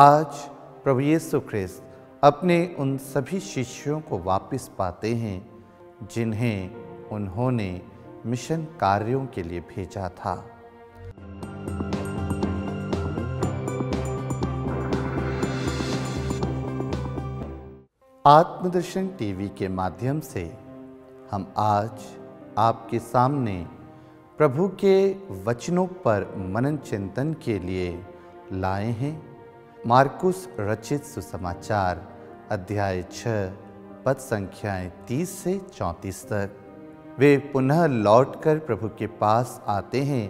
आज प्रभु यीशु ख्रिस्त अपने उन सभी शिष्यों को वापस पाते हैं जिन्हें उन्होंने मिशन कार्यों के लिए भेजा था। आत्मदर्शन टीवी के माध्यम से हम आज आपके सामने प्रभु के वचनों पर मनन चिंतन के लिए लाए हैं मार्कुस रचित सुसमाचार अध्याय 6 पद संख्याएं 30 से 34 तक। वे पुनः लौटकर प्रभु के पास आते हैं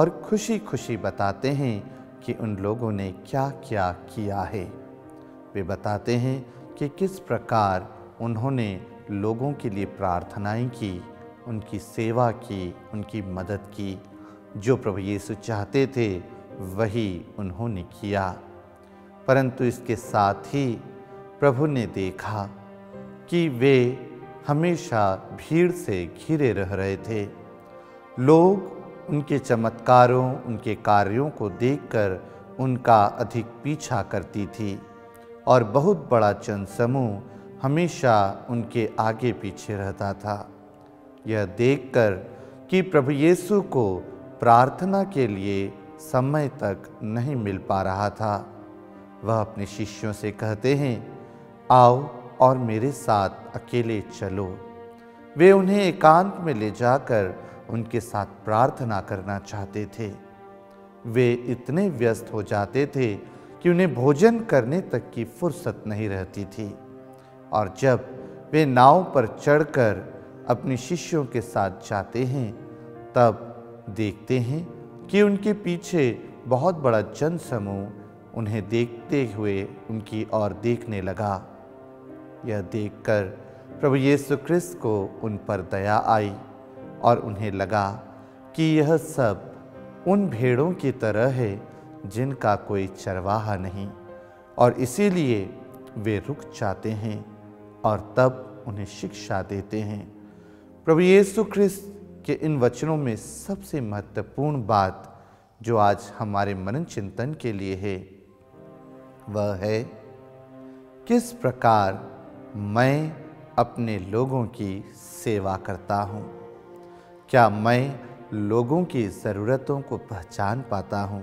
और खुशी खुशी बताते हैं कि उन लोगों ने क्या क्या किया है। वे बताते हैं कि किस प्रकार उन्होंने लोगों के लिए प्रार्थनाएं की, उनकी सेवा की, उनकी मदद की। जो प्रभु यीशु चाहते थे वही उन्होंने किया। परंतु इसके साथ ही प्रभु ने देखा कि वे हमेशा भीड़ से घिरे रह रहे थे। लोग उनके चमत्कारों, उनके कार्यों को देखकर उनका अधिक पीछा करती थी और बहुत बड़ा जनसमूह हमेशा उनके आगे पीछे रहता था। यह देखकर कि प्रभु यीशु को प्रार्थना के लिए समय तक नहीं मिल पा रहा था, वह अपने शिष्यों से कहते हैं, आओ और मेरे साथ अकेले चलो। वे उन्हें एकांत में ले जाकर उनके साथ प्रार्थना करना चाहते थे। वे इतने व्यस्त हो जाते थे कि उन्हें भोजन करने तक की फुर्सत नहीं रहती थी। और जब वे नाव पर चढ़कर अपने शिष्यों के साथ जाते हैं, तब देखते हैं कि उनके पीछे बहुत बड़ा जनसमूह उन्हें देखते हुए उनकी ओर देखने लगा। यह देखकर प्रभु यीशु ख्रिस्त को उन पर दया आई और उन्हें लगा कि यह सब उन भेड़ों की तरह है जिनका कोई चरवाहा नहीं, और इसीलिए वे रुक जाते हैं और तब उन्हें शिक्षा देते हैं। प्रभु यीशु ख्रिस्त के इन वचनों में सबसे महत्वपूर्ण बात जो आज हमारे मनन चिंतन के लिए है, वह है किस प्रकार मैं अपने लोगों की सेवा करता हूँ। क्या मैं लोगों की ज़रूरतों को पहचान पाता हूँ?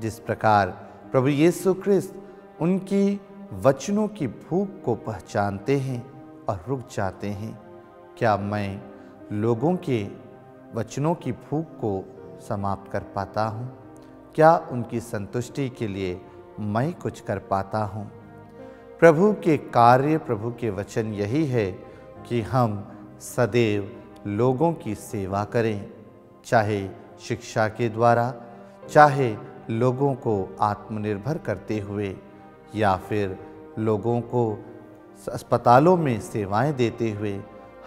जिस प्रकार प्रभु यीशु ख्रिस्त उनकी वचनों की भूख को पहचानते हैं और रुक जाते हैं, क्या मैं लोगों के वचनों की भूख को समाप्त कर पाता हूँ? क्या उनकी संतुष्टि के लिए मैं कुछ कर पाता हूँ? प्रभु के कार्य, प्रभु के वचन यही है कि हम सदैव लोगों की सेवा करें, चाहे शिक्षा के द्वारा, चाहे लोगों को आत्मनिर्भर करते हुए, या फिर लोगों को अस्पतालों में सेवाएं देते हुए।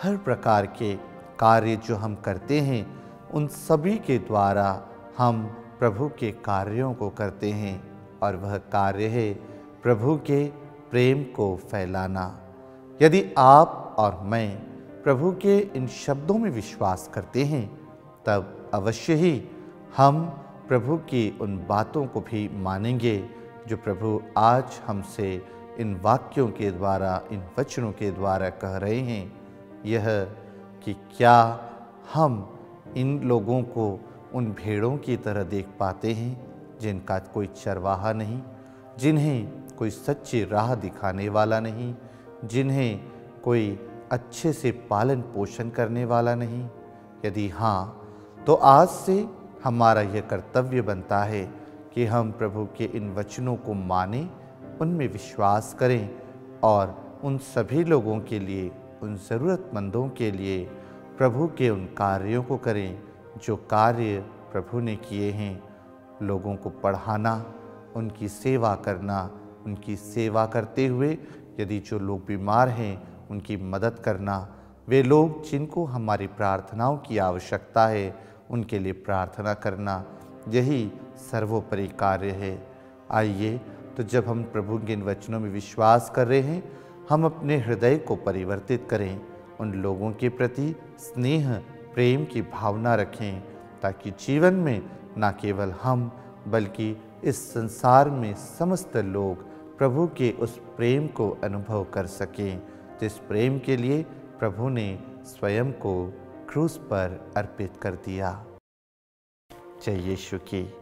हर प्रकार के कार्य जो हम करते हैं, उन सभी के द्वारा हम प्रभु के कार्यों को करते हैं, और वह कार्य है प्रभु के प्रेम को फैलाना। यदि आप और मैं प्रभु के इन शब्दों में विश्वास करते हैं, तब अवश्य ही हम प्रभु की उन बातों को भी मानेंगे जो प्रभु आज हमसे इन वाक्यों के द्वारा, इन वचनों के द्वारा कह रहे हैं। यह कि क्या हम इन लोगों को उन भेड़ों की तरह देख पाते हैं जिनका कोई चरवाहा नहीं, जिन्हें कोई सच्ची राह दिखाने वाला नहीं, जिन्हें कोई अच्छे से पालन पोषण करने वाला नहीं? यदि हाँ, तो आज से हमारा यह कर्तव्य बनता है कि हम प्रभु के इन वचनों को मानें, उनमें विश्वास करें और उन सभी लोगों के लिए, उन ज़रूरतमंदों के लिए प्रभु के उन कार्यों को करें जो कार्य प्रभु ने किए हैं। लोगों को पढ़ाना, उनकी सेवा करना, उनकी सेवा करते हुए यदि जो लोग बीमार हैं उनकी मदद करना, वे लोग जिनको हमारी प्रार्थनाओं की आवश्यकता है उनके लिए प्रार्थना करना, यही सर्वोपरि कार्य है। आइए तो जब हम प्रभु के इन वचनों में विश्वास कर रहे हैं, हम अपने हृदय को परिवर्तित करें, उन लोगों के प्रति स्नेह, प्रेम की भावना रखें, ताकि जीवन में न केवल हम बल्कि इस संसार में समस्त लोग प्रभु के उस प्रेम को अनुभव कर सकें जिस प्रेम के लिए प्रभु ने स्वयं को क्रूस पर अर्पित कर दिया। जय यीशु की।